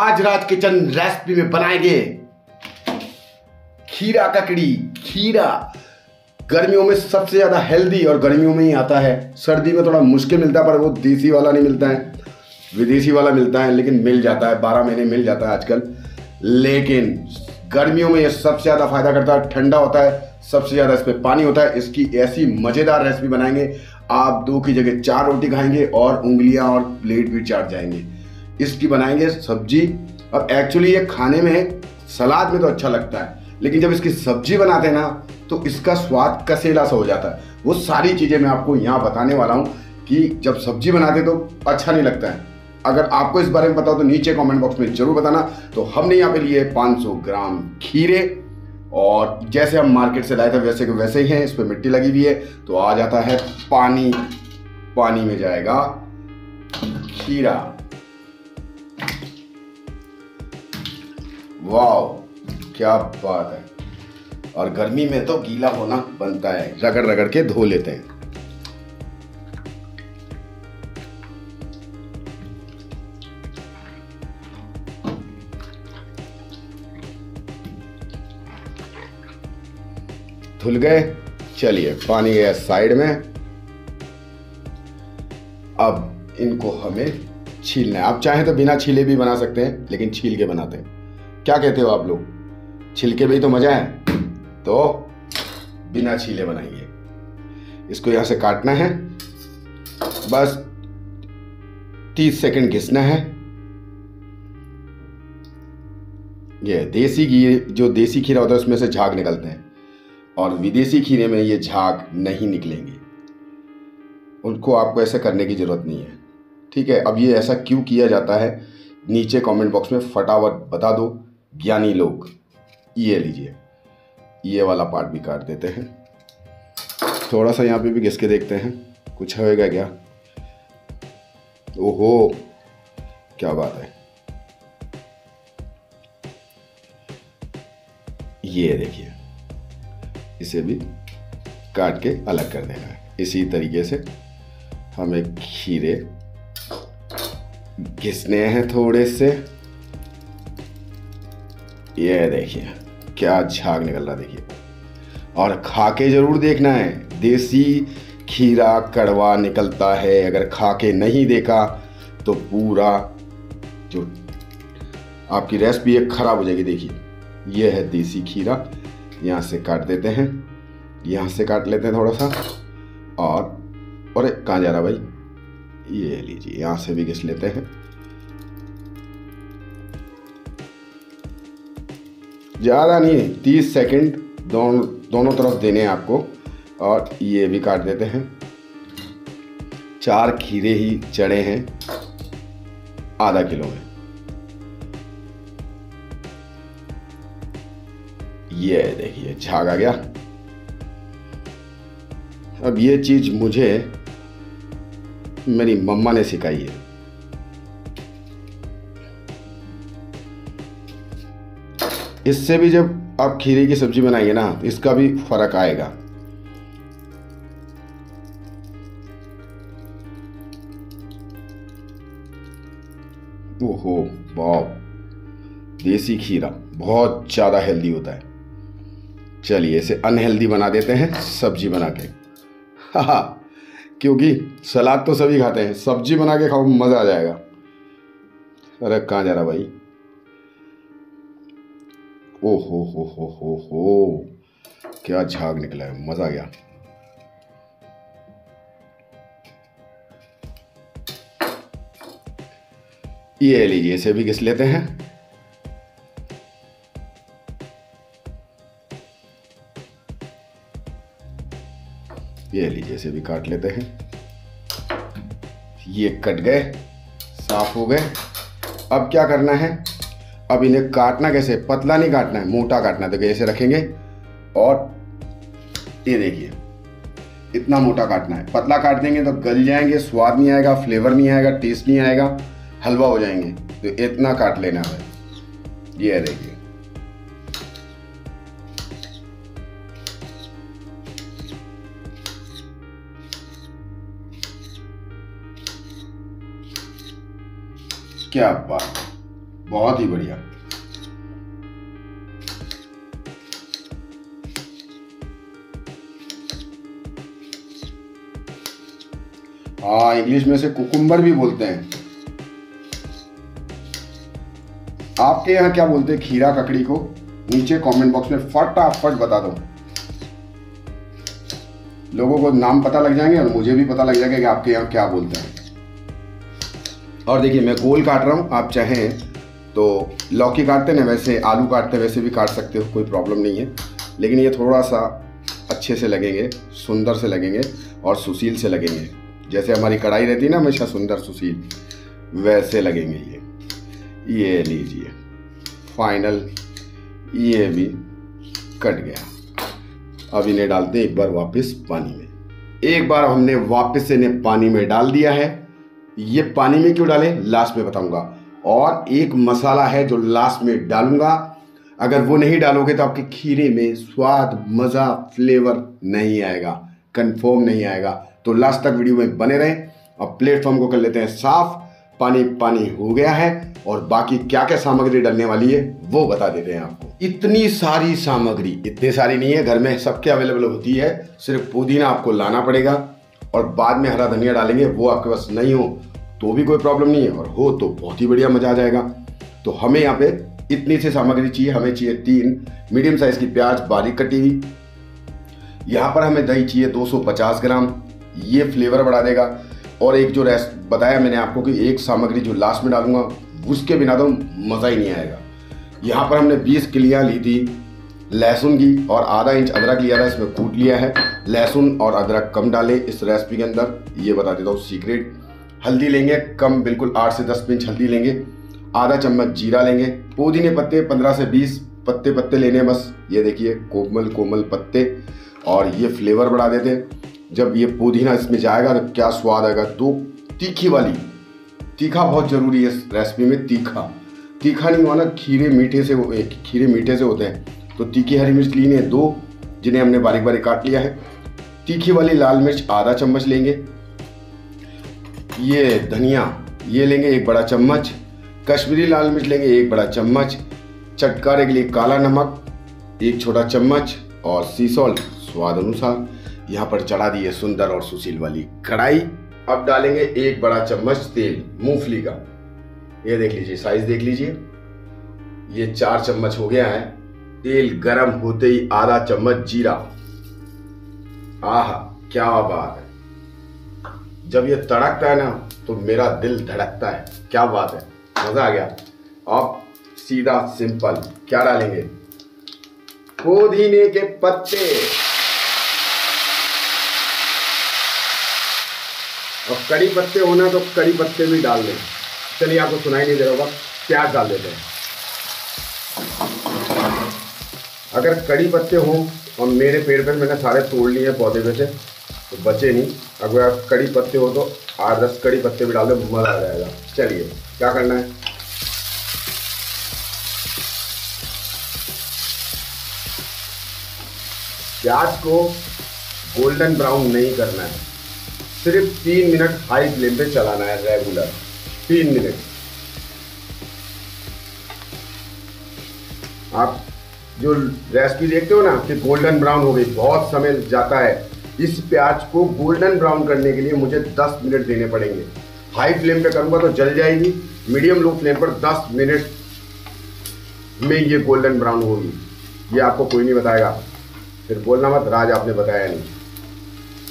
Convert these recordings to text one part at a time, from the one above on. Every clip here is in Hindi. आज राज किचन रेसिपी में बनाएंगे खीरा ककड़ी। खीरा गर्मियों में सबसे ज़्यादा हेल्दी और गर्मियों में ही आता है, सर्दी में थोड़ा मुश्किल मिलता है, पर वो देसी वाला नहीं मिलता है, विदेशी वाला मिलता है, लेकिन मिल जाता है, 12 महीने मिल जाता है आजकल। लेकिन गर्मियों में ये सबसे ज़्यादा फायदा करता है, ठंडा होता है, सबसे ज़्यादा इस पर पानी होता है। इसकी ऐसी मज़ेदार रेसिपी बनाएंगे, आप 2 की जगह 4 रोटी खाएंगे और उंगलियाँ और प्लेट भी चाट जाएंगे। इसकी बनाएंगे सब्जी। अब एक्चुअली ये खाने में सलाद में तो अच्छा लगता है, लेकिन जब इसकी सब्जी बनाते हैं ना तो इसका स्वाद कसेला सा हो जाता है। वो सारी चीज़ें मैं आपको यहाँ बताने वाला हूँ कि जब सब्जी बनाते तो अच्छा नहीं लगता है। अगर आपको इस बारे में पता हो तो नीचे कमेंट बॉक्स में ज़रूर बताना। तो हमने यहाँ पे लिए 500 ग्राम खीरे, और जैसे हम मार्केट से लाए थे वैसे के वैसे ही हैं, इस पर मिट्टी लगी हुई है। तो आ जाता है पानी, पानी में जाएगा खीरा। वाओ क्या बात है! और गर्मी में तो गीला होना बनता है, रगड़ रगड़ के धो लेते हैं। धुल गए, चलिए पानी गया साइड में। अब इनको हमें छीलना है। आप चाहें तो बिना छीले भी बना सकते हैं, लेकिन छील के बनाते हैं। क्या कहते हो आप लोग? छिलके में ही तो मजा है, तो बिना छीले बनाइए। इसको यहां से काटना है, बस 30 सेकंड घिसना है। ये देसी घी, जो देसी खीरा होता है उसमें से झाग निकलते हैं, और विदेशी खीरे में ये झाग नहीं निकलेंगे, उनको आपको ऐसा करने की जरूरत नहीं है, ठीक है। अब ये ऐसा क्यों किया जाता है, नीचे कमेंट बॉक्स में फटाफट बता दो ज्ञानी लोग। ये लीजिए, ये वाला पार्ट भी काट देते हैं, थोड़ा सा यहाँ पे भी घिस के देखते हैं कुछ होएगा क्या। ओहो क्या बात है! ये देखिए, इसे भी काट के अलग कर देना है। इसी तरीके से हमें खीरे घिसने हैं थोड़े से। ये देखिए क्या झाग निकल रहा, देखिए। और खा के जरूर देखना है, देसी खीरा कड़वा निकलता है। अगर खा के नहीं देखा तो पूरा जो आपकी रेसिपी है खराब हो जाएगी। देखिए ये है देसी खीरा, यहाँ से काट देते हैं, यहाँ से काट लेते हैं थोड़ा सा। और अरे कहाँ जा रहा भाई! ये लीजिए, यहां से भी घिस लेते हैं। ज्यादा नहीं, 30 सेकंड दोनों तरफ देने हैं आपको। और ये भी काट देते हैं, 4 खीरे ही चढ़े हैं आधा किलो में। ये देखिए झाग आ गया। अब ये चीज मुझे मेरी मम्मा ने सिखाई है। इससे भी जब आप खीरे की सब्जी बनाइए ना, इसका भी फर्क आएगा। ओहो वाह, देसी खीरा बहुत ज्यादा हेल्दी होता है। चलिए इसे अनहेल्दी बना देते हैं सब्जी बना के। हा, क्योंकि सलाद तो सभी खाते हैं, सब्जी बना के खाओ, मज़ा आ जाएगा। अरे कहाँ जा रहा भाई! ओ हो क्या झाग निकला है, मज़ा आ गया। ये लीजिए, इसे भी घिस लेते हैं। ये लीजिए, इसे भी काट लेते हैं। ये कट गए, साफ हो गए। अब क्या करना है, अब इन्हें काटना कैसे? पतला नहीं काटना है, मोटा काटना है। तो ऐसे रखेंगे, और ये देखिए इतना मोटा काटना है। पतला काट देंगे तो गल जाएंगे, स्वाद नहीं आएगा, फ्लेवर नहीं आएगा, टेस्ट नहीं आएगा, हलवा हो जाएंगे। तो इतना काट लेना है। ये देखिए, क्या बात! बहुत ही बढ़िया। हाँ, इंग्लिश में से कुकुम्बर भी बोलते हैं। आपके यहाँ क्या बोलते हैं खीरा ककड़ी को? नीचे कमेंट बॉक्स में फटाफट बता दो। लोगों को नाम पता लग जाएंगे और मुझे भी पता लग जाएगा कि आपके यहाँ क्या बोलते हैं। और देखिए मैं गोल काट रहा हूँ, आप चाहें तो लौकी काटते ना वैसे, आलू काटते हैं वैसे भी काट सकते हो, कोई प्रॉब्लम नहीं है। लेकिन ये थोड़ा सा अच्छे से लगेंगे, सुंदर से लगेंगे और सुशील से लगेंगे। जैसे हमारी कढ़ाई रहती है ना हमेशा सुंदर सुशील, वैसे लगेंगे ये लीजिए फाइनल। ये भी कट गया। अब इन्हें डालते हैं एक बार वापस पानी में। एक बार हमने वापस इन्हें पानी में डाल दिया है। ये पानी में क्यों डालें लास्ट में बताऊंगा। और एक मसाला है जो लास्ट में डालूंगा, अगर वो नहीं डालोगे तो आपके खीरे में स्वाद, मज़ा, फ्लेवर नहीं आएगा, कंफर्म नहीं आएगा। तो लास्ट तक वीडियो में बने रहें। अब प्लेटफॉर्म को कर लेते हैं साफ, पानी पानी हो गया है। और बाकी क्या क्या सामग्री डालने वाली है वो बता देते हैं आपको। इतनी सारी सामग्री, इतनी सारी नहीं है, घर में सबके अवेलेबल होती है, सिर्फ पुदीना आपको लाना पड़ेगा। और बाद में हरा धनिया डालेंगे, वो आपके पास नहीं हो तो भी कोई प्रॉब्लम नहीं है, और हो तो बहुत ही बढ़िया मजा आ जाएगा। तो हमें यहाँ पे इतनी सी सामग्री चाहिए। हमें चाहिए 3 मीडियम साइज की प्याज बारीक कटी हुई। यहाँ पर हमें दही चाहिए 250 ग्राम, ये फ्लेवर बढ़ा देगा। और एक जो रेस्ट बताया मैंने आपको कि एक सामग्री जो लास्ट में डालूंगा उसके बिना तो मज़ा ही नहीं आएगा। यहाँ पर हमने 20 कलियाँ ली थी लहसुन की और आधा इंच अदरक लिया था, इसमें कूट लिया है। लहसुन और अदरक कम डालें इस रेसिपी के अंदर, ये बता देता हूँ सीक्रेट। हल्दी लेंगे कम, बिल्कुल 8 से 10 पिंच हल्दी लेंगे। आधा चम्मच जीरा लेंगे। पुदीने पत्ते 15 से 20 पत्ते लेने बस। ये देखिए कोमल पत्ते, और ये फ्लेवर बढ़ा देते हैं। जब ये पुदीना इसमें जाएगा तो क्या स्वाद आएगा। तो तीखी वाली, तीखा बहुत ज़रूरी है इस रेसिपी में, तीखा नहीं होना, खीरे मीठे से होते हैं। तो तीखी हरी मिर्च ली है 2, जिन्हें हमने बारीक बारीक काट लिया है। तीखी वाली लाल मिर्च आधा चम्मच लेंगे। ये धनिया ये लेंगे 1 बड़ा चम्मच। कश्मीरी लाल मिर्च लेंगे 1 बड़ा चम्मच। चटकारे के लिए काला नमक 1 छोटा चम्मच और सी सॉल्ट स्वाद अनुसार। यहाँ पर चढ़ा दिए सुंदर और सुशील वाली कढ़ाई। अब डालेंगे 1 बड़ा चम्मच तेल मूंगफली का। ये देख लीजिए, साइज देख लीजिए, ये 4 चम्मच हो गया है। तेल गरम होते ही आधा चम्मच जीरा। आहा क्या बात है, जब ये तड़कता है ना तो मेरा दिल धड़कता है। क्या बात है, मजा आ गया। अब सीधा सिंपल क्या डालेंगे, पुदीने के पत्ते। अब कड़ी पत्ते होना तो कड़ी पत्ते भी डाल दें। चलिए आपको सुनाई नहीं दे रहा होगा, प्याज डाल देते हैं। अगर कड़ी पत्ते हो, और मेरे पेड़ पर मैंने सारे तोड़ लिए हैं पौधे में से तो बचे नहीं, अगर कड़ी पत्ते हो तो 8-10 कड़ी पत्ते भी डाल दो, मज़ा आ जाएगा। चलिए क्या करना है, प्याज को गोल्डन ब्राउन नहीं करना है, सिर्फ 3 मिनट हाई फ्लेम पे चलाना है रेगुलर 3 मिनट। आप जो रेसिपी देखते हो ना कि गोल्डन ब्राउन हो गई, बहुत समय जाता है। इस प्याज को गोल्डन ब्राउन करने के लिए मुझे 10 मिनट देने पड़ेंगे। हाई फ्लेम पे करूँगा तो जल जाएगी, मीडियम लो फ्लेम पर 10 मिनट में ये गोल्डन ब्राउन होगी। ये आपको कोई नहीं बताएगा, फिर बोलना मत राज आपने बताया नहीं।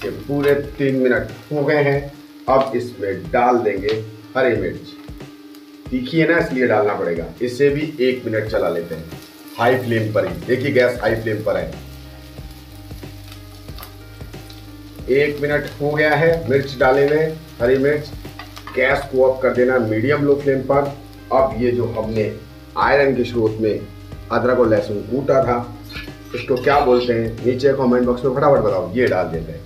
ये पूरे 3 मिनट हो गए हैं। अब इसमें डाल देंगे हरी मिर्च, तीखी है ना इसलिए डालना पड़ेगा। इससे भी 1 मिनट चला लेते हैं हाई फ्लेम पर ही। देखिए गैस हाई फ्लेम पर है, 1 मिनट हो गया है। मिर्च डाले में हरी मिर्च, गैस को ऑफ कर देना मीडियम लो फ्लेम पर। अब ये जो हमने आयरन के स्रोत में अदरक और लहसुन कूटा था, इसको क्या बोलते हैं नीचे कमेंट बॉक्स में फटाफट बताओ। ये डाल देते हैं।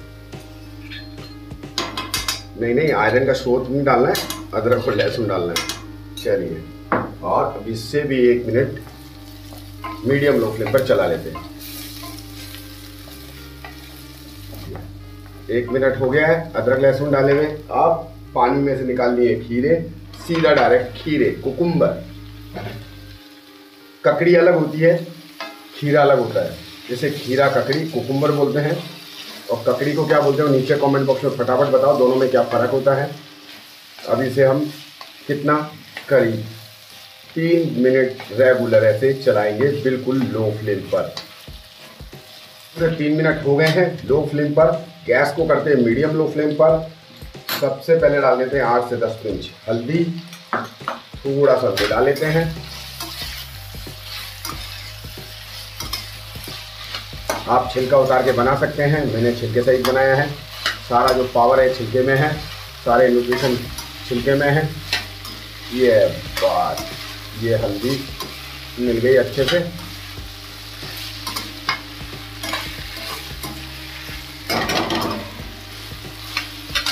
नहीं, आयरन का स्रोत नहीं डालना है, अदरक और लहसुन डालना है। चलिए, और अब इससे भी 1 मिनट मीडियम लो फ्लेम पर चला लेते हैं। 1 मिनट हो गया है अदरक लहसुन डाले में। आप पानी में से निकाल लिए खीरे, सीधा डायरेक्ट खीरे कुकुम्बर। ककड़ी अलग होती है, खीरा अलग होता है। जैसे खीरा ककड़ी कुकुम्बर बोलते हैं, और ककड़ी को क्या बोलते हो नीचे कमेंट बॉक्स में फटाफट बताओ दोनों में क्या फ़र्क होता है। अब इसे हम कितना करीब 3 मिनट रेगुलर ऐसे चलाएंगे बिल्कुल लो फ्लेम पर। पूरे 3 मिनट हो गए हैं लो फ्लेम पर। गैस को करते हैं मीडियम लो फ्लेम पर। सबसे पहले डाल देते हैं 8 से 10 पिंच हल्दी, थोड़ा सा मिला लेते हैं। आप छिलका उतार के बना सकते हैं, मैंने छिलके सहित बनाया है। सारा जो पावर है छिलके में है, सारे न्यूट्रिशन छिलके में है। ये बात, ये हल्दी मिल गई अच्छे से।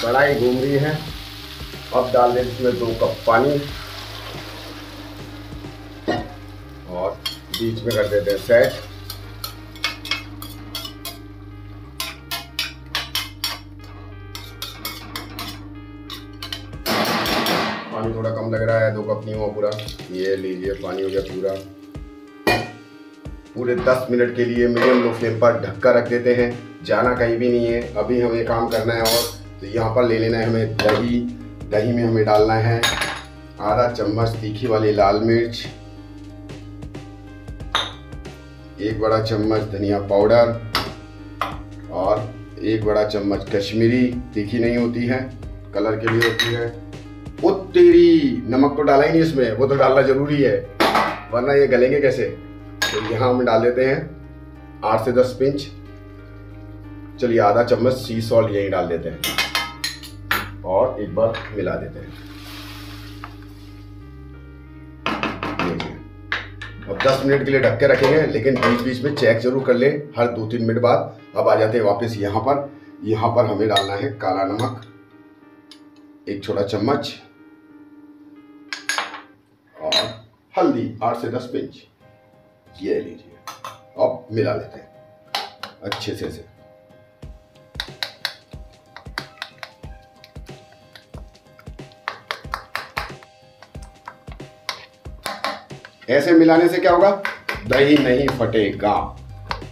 कढ़ाई घूम रही है। अब डाल दें इसमें 2 कप पानी और बीच में कर देते हैं सेट। पानी थोड़ा कम लग रहा है, 2 कप नहीं हुआ पूरा। ये लीजिए पानी हो गया पूरा। पूरे 10 मिनट के लिए मीडियम लो फ्लेम पर ढक्का रख देते हैं। जाना कहीं भी नहीं है, अभी हमें काम करना है। और तो यहाँ पर ले लेना है हमें दही। दही में हमें डालना है आधा चम्मच तीखी वाली लाल मिर्च, 1 बड़ा चम्मच धनिया पाउडर और 1 बड़ा चम्मच कश्मीरी। तीखी नहीं होती है, कलर के लिए होती है। वो तेरी नमक तो डाला ही नहीं इसमें, वो तो डालना ज़रूरी है वरना ये गलेंगे कैसे। तो यहाँ हम डाल देते हैं 8 से 10 पिंच। चलिए आधा चम्मच सी सॉल्ट यही डाल देते हैं और एक बार मिला देते हैं। अब 10 मिनट के लिए ढक के रखेंगे, लेकिन बीच बीच में चेक जरूर कर ले हर 2-3 मिनट बाद। अब आ जाते हैं वापस यहाँ पर। यहाँ पर हमें डालना है काला नमक 1 छोटा चम्मच और हल्दी 8 से 10 पिंच ये लीजिए। अब मिला लेते हैं अच्छे से। ऐसे मिलाने से क्या होगा, दही नहीं फटेगा।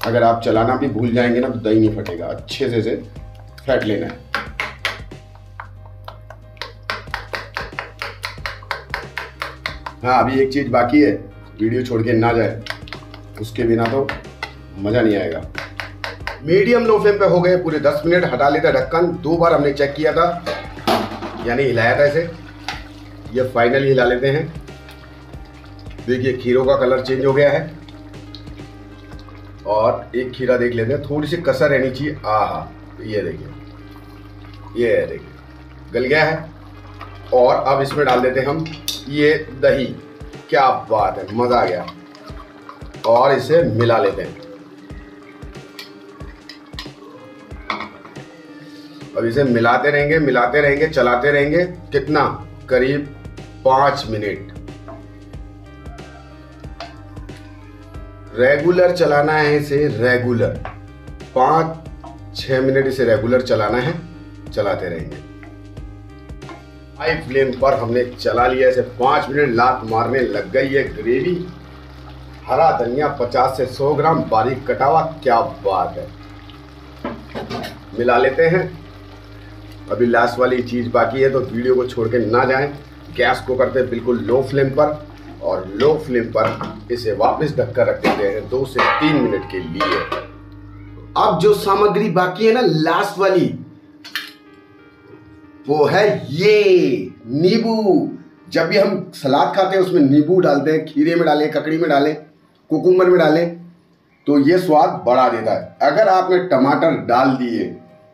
अगर आप चलाना भी भूल जाएंगे ना तो दही नहीं फटेगा। अच्छे से फेंट लेना है। हाँ, अभी एक चीज़ बाकी है, वीडियो छोड़ के ना जाए, उसके बिना तो मज़ा नहीं आएगा। मीडियम लो फ्लेम पे हो गए पूरे 10 मिनट। हटा लेते ढक्कन। 2 बार हमने चेक किया था, यानी हिलाया था इसे। ये फाइनली हिला लेते हैं। देखिए खीरों का कलर चेंज हो गया है। और एक खीरा देख लेते हैं, थोड़ी सी कसर रहनी चाहिए। आहा, ये देखिए, ये देखिए गल गया है। और अब इसमें डाल देते हैं हम ये दही। क्या बात है, मज़ा आ गया। और इसे मिला लेते हैं। अब इसे मिलाते रहेंगे चलाते रहेंगे। कितना करीब 5 मिनट रेगुलर चलाना है इसे। रेगुलर 5-6 मिनट इसे रेगुलर चलाना है। चलाते रहेंगे। हाई फ्लेम पर हमने चला लिया इसे। 5 मिनट लात मारने लग गई है ग्रेवी। हरा धनिया 50 से 100 ग्राम बारीक कटा हुआ। क्या बात है, मिला लेते हैं। अभी लास्ट वाली चीज़ बाकी है, तो वीडियो को छोड़ के ना जाएं। गैस को करते हैं बिल्कुल लो फ्लेम पर और लो फ्लेम पर इसे वापस ढककर रख देते हैं 2 से 3 मिनट के लिए। अब जो सामग्री बाकी है ना, लास्ट वाली, वो है ये नींबू। जब भी हम सलाद खाते हैं उसमें नींबू डालते हैं। खीरे में डालें, ककड़ी में डालें, कुकुम्बर में डालें, तो ये स्वाद बढ़ा देता है। अगर आपने टमाटर डाल दिए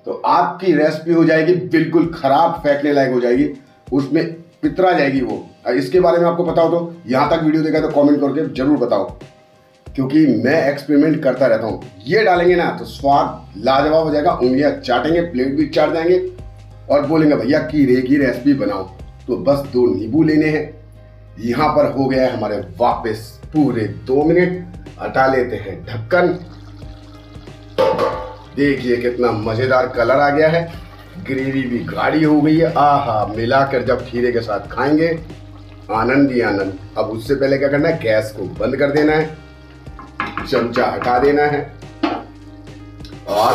तो आपकी रेसिपी हो जाएगी बिल्कुल ख़राब, फेंकने लायक हो जाएगी, उसमें पितरा जाएगी वो। इसके बारे में आपको पता हो तो यहाँ तक वीडियो देखा तो कमेंट करके जरूर बताओ, क्योंकि मैं एक्सपेरिमेंट करता रहता हूँ। ये डालेंगे ना तो स्वाद लाजवाब हो जाएगा। उंगलियाँ चाटेंगे, प्लेट भी चाट जाएंगे और बोलेंगे भैया खीरे की रेसिपी बनाओ। तो बस 2 नींबू लेने हैं। यहाँ पर हो गया है हमारे वापस पूरे 2 मिनट। हटा लेते हैं ढक्कन। देखिए कितना मज़ेदार कलर आ गया है, ग्रेवी भी गाढ़ी हो गई है। आहा, मिलाकर जब खीरे के साथ खाएंगे आनंद ही आनंद। अब उससे पहले क्या करना है, गैस को बंद कर देना है, चमचा हटा देना है और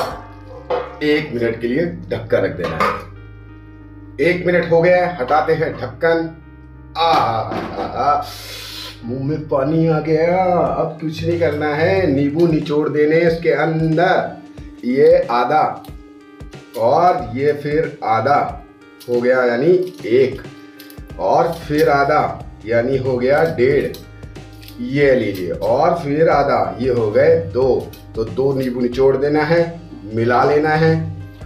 1 मिनट के लिए ढक्कन रख देना है। 1 मिनट हो गया है, हटाते हैं ढक्कन। मुंह में पानी आ गया। अब कुछ नहीं करना है, नींबू निचोड़ देने उसके अंदर, ये आधा और ये फिर आधा हो गया यानी 1 और फिर आधा यानी हो गया 1.5, ये लीजिए और फिर आधा, ये हो गए 2। तो 2 नींबू निचोड़ देना है, मिला लेना है।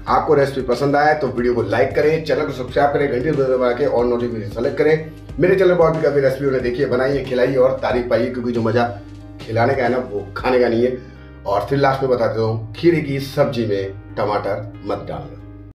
आपको रेसिपी पसंद आए तो वीडियो को लाइक करें, चैनल को सब्सक्राइब करें, घंटी को दबा के और नोटिफिकेशन सेलेक्ट करें। मेरे चैनल पर भी काफ़ी रेसिपी उन्हें देखिए, बनाइए, खिलाइए और तारीफ पाइए, क्योंकि जो मज़ा खिलाने का है ना वो खाने का नहीं है। और फिर लास्ट में बताते हूँ, खीरे की सब्जी में टमाटर मत डालना।